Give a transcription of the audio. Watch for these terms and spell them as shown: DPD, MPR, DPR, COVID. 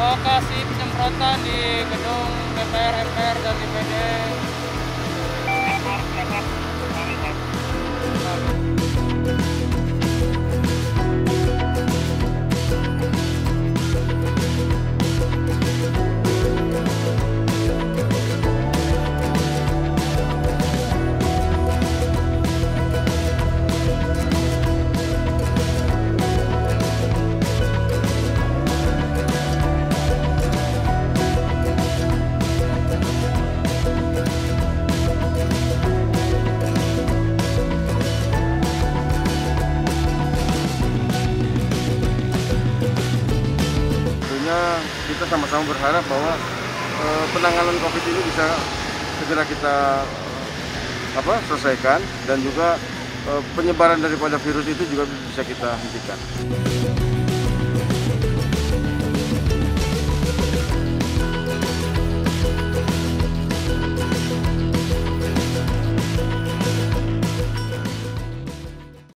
lokasi penyemprotan di gedung DPR, MPR, dan DPD. Kita sama-sama berharap bahwa penanganan COVID ini bisa segera kita selesaikan, dan juga penyebaran daripada virus itu juga bisa kita hentikan.